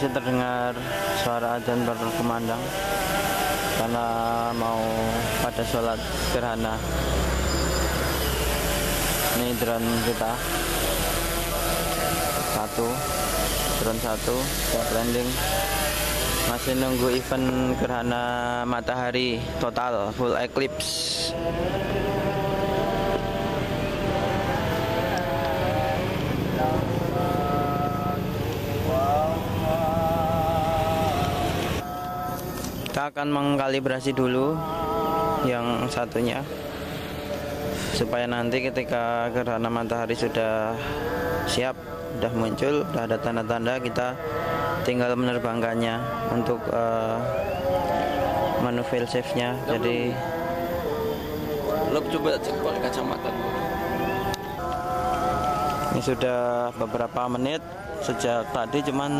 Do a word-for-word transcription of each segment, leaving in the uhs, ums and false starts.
masih terdengar suara azan berkumandang karena mau pada sholat gerhana. Ini drone kita satu, drone satu sudah landing. Masih nunggu event gerhana matahari total full eclipse. Kita akan mengkalibrasi dulu yang satunya supaya nanti ketika gerhana matahari sudah siap, sudah muncul, sudah ada tanda-tanda, kita tinggal menerbangkannya untuk uh, menu fail safe-nya. Jadi lo coba cek pakai kacamata. Ini sudah beberapa menit sejak tadi, cuman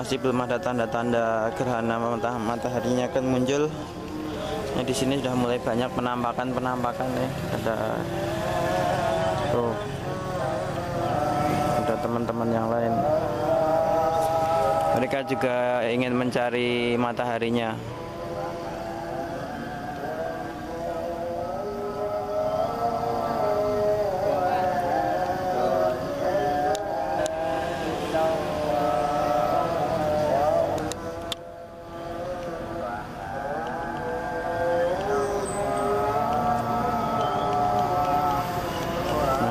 masih belum ada tanda-tanda gerhana mataharinya akan muncul. Nah, di sini sudah mulai banyak penampakan-penampakan ya. Ada tuh, ada teman-teman yang lain. Mereka juga ingin mencari mataharinya.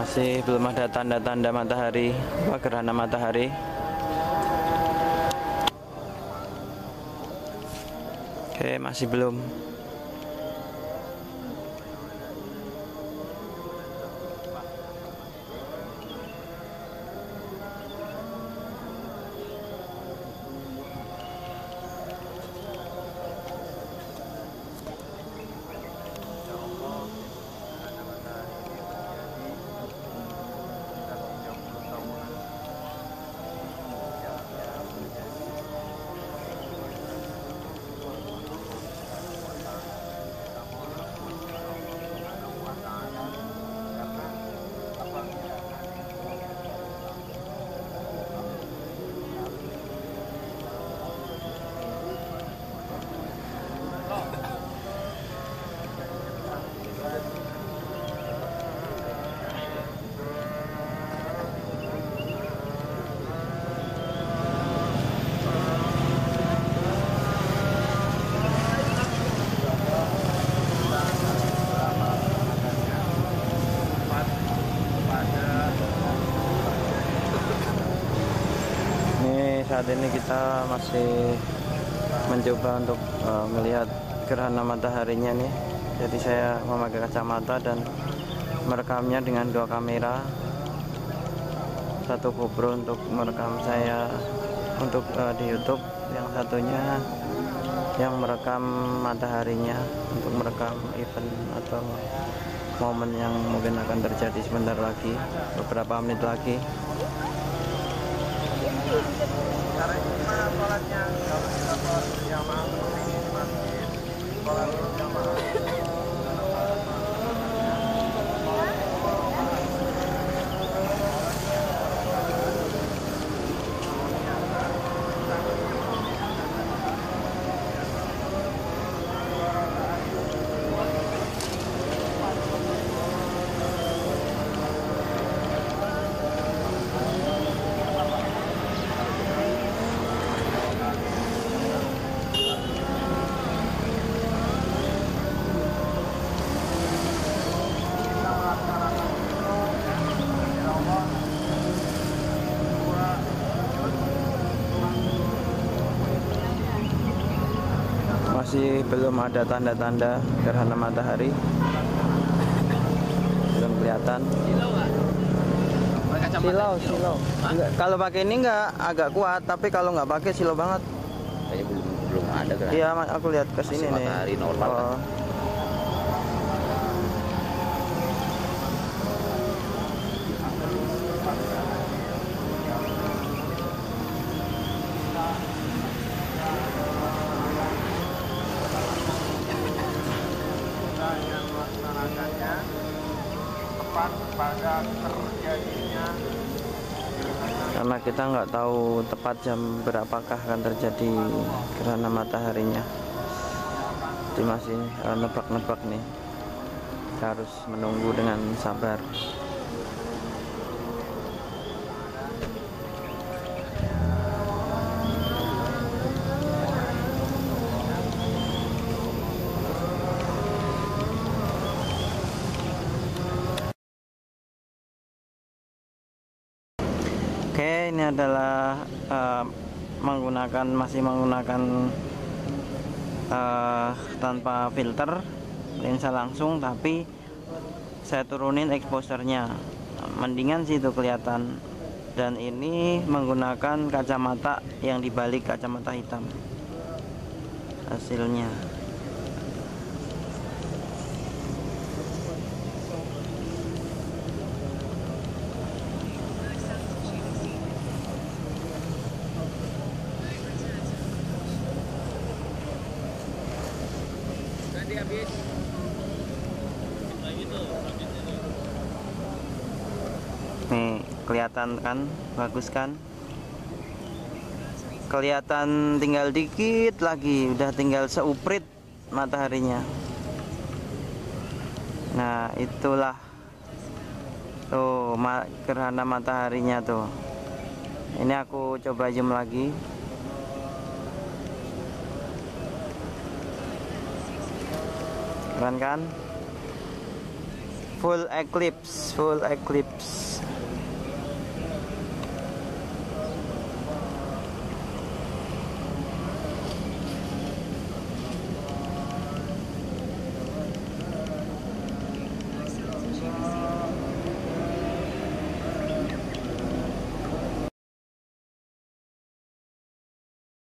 Masih belum ada tanda-tanda matahari, gerhana matahari. Oke, masih belum. Saat ini kita masih mencoba untuk uh, melihat gerhana mataharinya nih. Jadi saya memakai kacamata dan merekamnya dengan dua kamera, satu GoPro untuk merekam saya untuk uh, di YouTube, yang satunya yang merekam mataharinya untuk merekam event atau momen yang mungkin akan terjadi sebentar lagi, beberapa menit lagi. Masih belum ada tanda-tanda gerhana matahari, belum kelihatan. Silau, silau. Kalau pakai ini enggak agak kuat, tapi kalau nggak pakai silau banget. Kayaknya belum belum ada gerhana. Iya, aku lihat ke sini nih. Matahari normal. Oh. Kan? karena kita nggak tahu tepat jam berapakah akan terjadi gerhana mataharinya. Jadi masih nebak-nebak nih, kita harus menunggu dengan sabar. Oke, ini adalah uh, menggunakan masih menggunakan uh, tanpa filter lensa langsung, tapi saya turunin exposure-nya. Mendingan sih itu kelihatan. Dan ini menggunakan kacamata yang dibalik kacamata hitam hasilnya. Habis nih, kelihatan kan, bagus kan, kelihatan tinggal dikit lagi, udah tinggal seuprit mataharinya. Nah itulah tuh gerhana mataharinya tuh. Ini aku coba zoom lagi. Keren kan? Full eclipse, full eclipse.